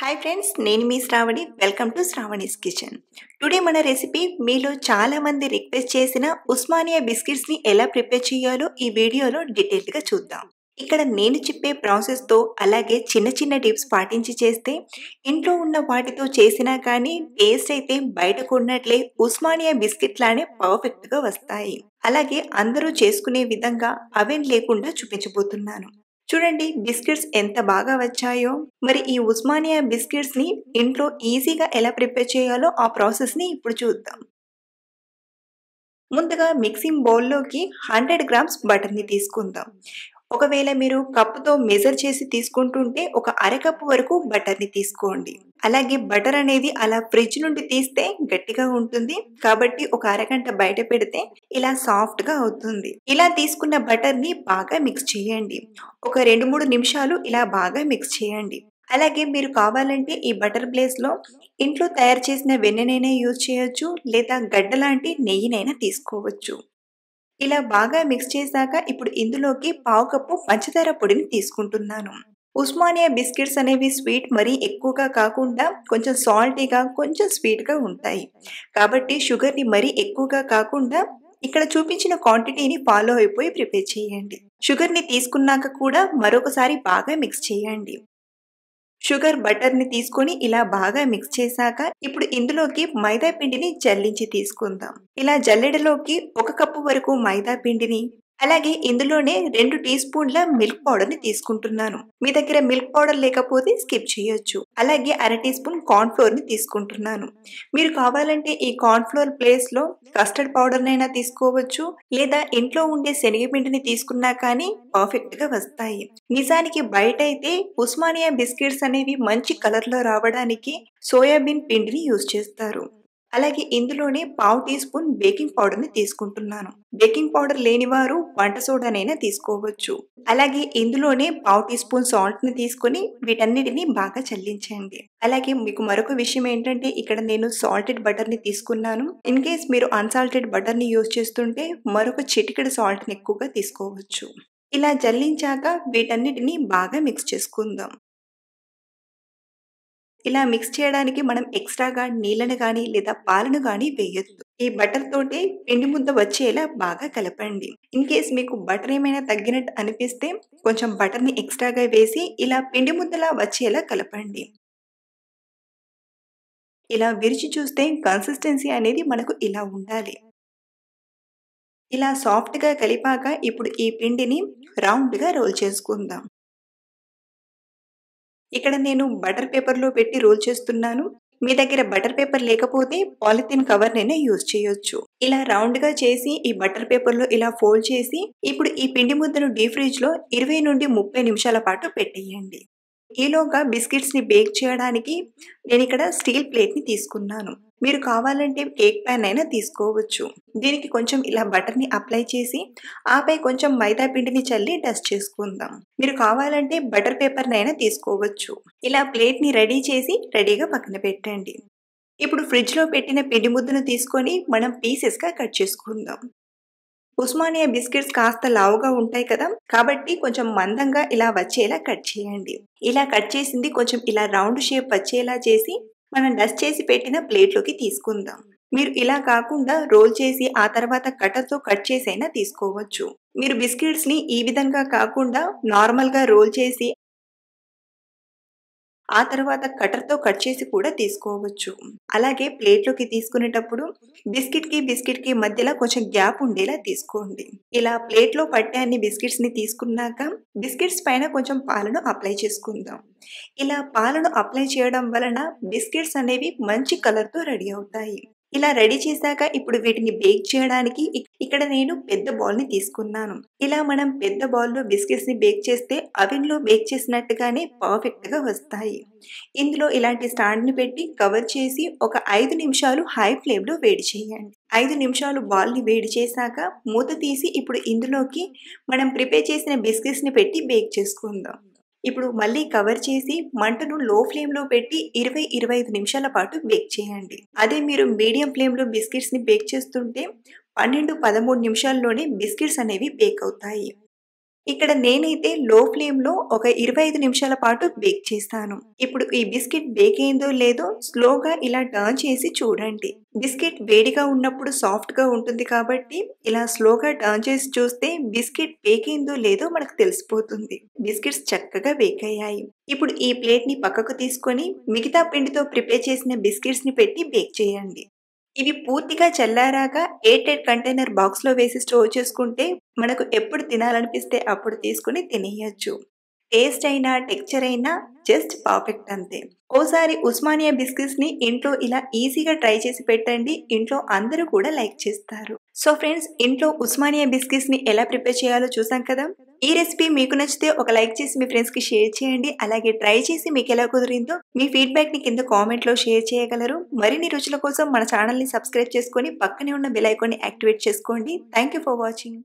हाय friends नेनु मी Shravani welcome to Shravani's kitchen. Today मन रेसिपी मीलो चाला मंदी रिक्वेस्ट चेसिना उस्मानिया बिस्किट्स नी एला प्रिपेर चेयालो ई वीडियोलो डिटेल गा चूद्दाम। इक्कड नेनु चेप्पे प्रासेस तो अलागे चिन्न चिन्न टिप्स पाटिंची चेस्ते इंट्लो उन्न वाटितो चेसिना गानी टेस्ट अयिते बयटकु उन्नट्ले उस्मानिया बिस्किट लाने पर्फेक्ट गा वस्तायि। अलागे अंदरू चेसुकुने विधंगा अवेन लेकुंडा चूपिंचबोतुन्नानु। చూడండి బిస్కెట్స్ ఎంత బాగా వచ్చాయో। మరి ఈ ఉస్మానియా బిస్కెట్స్ ని ఇంట్లో ఈజీగా ఎలా ప్రిపేర్ చేయాలో ఆ ప్రాసెస్ ని ఇప్పుడు చూద్దాం। ముందుగా మిక్సింగ్ బౌల్ లోకి 100 గ్రామ్స్ బటర్ ని తీసుకుందాం। ఒకవేళ మీరు కప్పు తో మెజర్ చేసి తీసుకుంటుంటే ఒక అర కప్పు వరకు బటర్ ని తీసుకోండి। అలాగే బటర్ అనేది అలా ఫ్రిడ్జ్ నుండి తీస్తే గట్టిగా ఉంటుంది కాబట్టి ఒక అర గంట బయట పెడితే ఇలా సాఫ్ట్ గా అవుతుంది। ఇలా తీసుకున్న బటర్ ని బాగా మిక్స్ చేయండి। ఒక 2-3 నిమిషాలు ఇలా బాగా మిక్స్ చేయండి। అలాగే మీరు కావాలంటే ఈ బటర్ ప్లేస్ లో ఇంట్లో తయారు చేసిన వెన్ననైనా యూస్ చేయొచ్చు లేదా గడ్డ లాంటి నెయ్యినైనా తీసుకోవచ్చు। ఇలా బాగా మిక్స్ చేశాక ఇప్పుడు ఇందులోకి 1/2 కప్పు పంచదార పొడిని తీసుకుంటున్నాను। ఉస్మానియా బిస్కెట్స్ అనేవి స్వీట్ మరీ ఎక్కువగా కాకుండా కొంచెం సాల్టీగా కొంచెం స్వీట్ గా ఉంటాయి కాబట్టి షుగర్ ని మరీ ఎక్కువగా కాకుండా ఇక్కడ చూపించిన క్వాంటిటీని ఫాలో అయిపోయి ప్రిపేర్ చేయండి। షుగర్ ని తీసుకున్నాక కూడా మరొకసారి బాగా మిక్స్ చేయండి। షుగర్ బటర్ ని తీసుకొని ఇలా బాగా మిక్స్ చేశాక ఇప్పుడు ఇందులోకి మైదా పిండిని జల్లించి తీసుకుందాం। ఇలా జల్లెడలోకి 1 కప్పు వరకు మైదా పిండిని అలాగే ఇందులోనే 2 టీ స్పూన్ల మిల్క్ పౌడర్ ని తీసుకుంటున్నాను। మీ దగ్గర మిల్క్ పౌడర్ లేకపోతే స్కిప్ చేయొచ్చు। అలాగే 1/2 టీ స్పూన్ కార్న్ ఫ్లోర్ ని తీసుకుంటున్నాను। మీరు కావాలంటే ఈ కార్న్ ఫ్లోర్ ప్లేస్ లో కస్టర్డ్ పౌడర్ నైనా తీసుకోవచ్చు లేదా ఇంట్లో ఉండే శనగపిండిని తీసుకున్నా కానీ పర్ఫెక్ట్ గా వస్తాయి। నిజానికి బయట అయితే ఉస్మానియా బిస్కెట్స్ అనేవి మంచి కలర్ లో రావడానికి సోయాబీన్ పిండిని యూస్ చేస్తారు। అలాగే ఇందులోనే 1/2 టీ స్పూన్ బేకింగ్ పౌడర్ ని తీసుకుంటున్నాను। బేకింగ్ పౌడర్ లేనివారు వంట సోడానైనా తీసుకోవచ్చు। అలాగే ఇందులోనే 1/2 టీ స్పూన్ సాల్ట్ ని తీసుకొని వీటన్నిటిని బాగా చల్లించండి। అలాగే మీకు మరొక విషయం ఏంటంటే ఇక్కడ నేను సాల్టెడ్ బటర్ ని తీసుకున్నాను। ఇన్ కేస్ మీరు అన్సాల్టెడ్ బటర్ ని యూస్ చేస్తుంటే మరొక చిటికెడు సాల్ట్ ని ఎక్కువగా తీసుకోవచ్చు। ఇలా జల్లించాక వీటన్నిటిని బాగా మిక్స్ చేసుకుందాం। ఇలా మిక్స్ చేయడానికి మనం ఎక్స్ట్రాగా నీళ్ళని కానీ లేదా పాలను కానీ వేయొద్దు। ఈ బటర్ తోటి పిండి ముద్ద వచ్చేలా బాగా కలపండి। ఇన్ కేస్ మీకు బటర్ ఏమైనా తగ్గినట్టు అనిపిస్తే కొంచెం బటర్ ని ఎక్స్ట్రాగా వేసి ఇలా పిండి ముద్దలా వచ్చేలా కలపండి। ఇలా విరిచి చూస్తే కన్సిస్టెన్సీ అనేది మనకు ఇలా ఉండాలి। ఇలా సాఫ్ట్ గా కలిపాక ఇప్పుడు ఈ పిండిని రౌండ్ గా రోల్ చేసుకుందాం। ఇక్కడ నేను బటర్ పేపర్ లో పెట్టి రోల్ చేస్తున్నాను। మీ దగ్గర బటర్ పేపర్ లేకపోతే పాలిథిన్ కవర్ నైనా యూస్ చేయొచ్చు। ఇలా రౌండ్ గా చేసి ఈ బటర్ పేపర్ లో ఇలా ఫోల్డ్ చేసి ఇప్పుడు ఈ పిండి ముద్దను డీప్ ఫ్రిడ్జ్ లో 20 నుండి 30 నిమిషాల పాటు పెట్టేయండి। ఈలోగా బిస్కెట్స్ ని బేక్ చేయడానికి నేను ఇక్కడ స్టీల్ ప్లేట్ ని తీసుకున్నాను। మీరు కావాలంటే కేక్ ప్యాన్ అయినా తీసుకోవచ్చు। దీనికి కొంచెం ఇలా బటర్ ని అప్లై చేసి ఆపై కొంచెం మైదా పిండిని చల్లి డస్ట్ చేసుకుందాం। మీరు కావాలంటే బటర్ పేపర్ నైనా తీసుకోవచ్చు। ఇలా ప్లేట్ ని రెడీ చేసి రెడీగా పక్కన పెట్టండి। ఇప్పుడు ఫ్రిడ్జ్ లో పెట్టిన పిండి ముద్దను తీసుకొని మనం పీసెస్ గా కట్ చేసుకుందాం। ఉస్మానియా బిస్కెట్స్ కాస్త లావుగా ఉంటాయి కదా కాబట్టి కొంచెం మందంగా ఇలా వచ్చేలా కట్ చేయండి। ఇలా కట్ చేసింది కొంచెం ఇలా రౌండ్ షేప్ వచ్చేలా చేసి మనం డస్ట్ చేసి పెట్టిన ప్లేట్లోకి తీసుకుందాం। మీరు ఇలా కాకుండా రోల్ చేసి ఆ తర్వాత కట్టర్తో కట్ చేసైనా తీసుకోవచ్చు। మీరు బిస్కెట్స్ ని ఈ విధంగా కాకుండా నార్మల్ గా రోల్ చేసి ఆ తర్వాత కట్టర్తో కట్ చేసి కూడా తీసుకోవచ్చు। అలాగే ప్లేట్లోకి తీసుకునేటప్పుడు బిస్కెట్ కి మధ్యలో కొంచెం గ్యాప్ ఉండేలా తీసుకోండి। ఇలా ప్లేట్లో పట్టే అన్ని బిస్కెట్స్ ని తీసుకున్నాక బిస్కెట్స్ పైన కొంచెం పాలను అప్లై చేసుకుందాం। ఇలా పాలను అప్లై చేయడం వలన బిస్కెట్స్ అనేవి మంచి కలర్ తో రెడీ అవుతాయి। ఇలా రెడీ చేశాక ఇప్పుడు వీటిని బేక్ చేయడానికి ఇక్కడ నేను పెద్ద బౌల్ ని తీసుకున్నాను। ఇలా మనం పెద్ద బౌల్ లో బిస్కెట్స్ ని బేక్ చేస్తే అవెన్ లో బేక్ చేసినట్టుగానే పర్ఫెక్ట్ గా వస్తాయి। ఇందులో ఇలాంటి స్టాండ్ ని పెట్టి కవర్ చేసి ఒక 5 నిమిషాలు హై ఫ్లేమ్ లో వేడి చేయండి। 5 నిమిషాలు బౌల్ ని వేడి చేశాక మూత తీసి ఇప్పుడు ఇందులోకి మనం ప్రిపేర్ చేసిన బిస్కెట్స్ ని పెట్టి బేక్ చేసుకుందాం। ఇప్పుడు మళ్ళీ కవర్ చేసి మంటను లో ఫ్లేమ్ లో పెట్టి 20-25 నిమిషాల పాటు బేక్ చేయండి। అదే మీరు మీడియం ఫ్లేమ్ లో బిస్కెట్స్ ని బేక్ చేస్తుంటే 12-13 నిమిషాల్లోనే బిస్కెట్స్ అనేవి బేక్ అవుతాయి। ఇక్కడ నేనైతే లో ఫ్లేమ్ లో ఒక 25 నిమిషాల పాటు బేక్ చేస్తాను। ఇప్పుడు ఈ బిస్కెట్ బేక్ అయిందో లేదో స్లోగా ఇలా టర్న్ చేసి చూడండి। బిస్కెట్ వేడిగా ఉన్నప్పుడు సాఫ్ట్ గా ఉంటుంది కాబట్టి ఇలా స్లోగా టర్న్ చేసి చూస్తే బిస్కెట్ బేక్ అయిందో లేదో మనకు తెలిసిపోతుంది। బిస్కెట్స్ చక్కగా బేక్ అయ్యాయి। ఇప్పుడు ఈ ప్లేట్ ని పక్కకు తీసుకొని మిగతా పిండితో ప్రిపేర్ చేసిన బిస్కెట్స్ ని పెట్టి బేక్ చేయండి। ఇవి పూర్తిగా చల్లారాక ఎయిర్ టైట్ కంటైనర్ బాక్స్ లో వేసి స్టోర్ చేసుకుంటే మనకు ఎప్పుడు తినాలనిపిస్తే అప్పుడు తీసుకుని తినేయొచ్చు। టేస్ట్ అయినా టెక్చర్ అయినా జస్ట్ పర్ఫెక్ట్ అంతే। ఓసారి ఉస్మానియా బిస్కెట్స్ ని ఇంట్లో ఇలా ఈజీగా ట్రై చేసి పెట్టండి, ఇంట్లో అందరూ కూడా లైక్ చేస్తారు। సో ఫ్రెండ్స్, ఇంట్లో ఉస్మానియా బిస్కెట్స్ ని ఎలా ప్రిపేర్ చేయాలో చూసాం కదా। ఈ రెసిపీ మీకు నచ్చితే ఒక లైక్ చేసి మీ ఫ్రెండ్స్ కి షేర్ చేయండి। అలాగే ట్రై చేసి మీకు ఎలా కుదిరిందో మీ ఫీడ్బ్యాక్ ని కింద కామెంట్ లో షేర్ చేయగలరు। మరిన్ని రుచుల కోసం మన ఛానల్ ని సబ్స్క్రైబ్ చేసుకొని పక్కనే ఉన్న బెల్ ఐకాన్ ని యాక్టివేట్ చేసుకోండి। Thank you for watching.